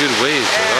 good waves, bro.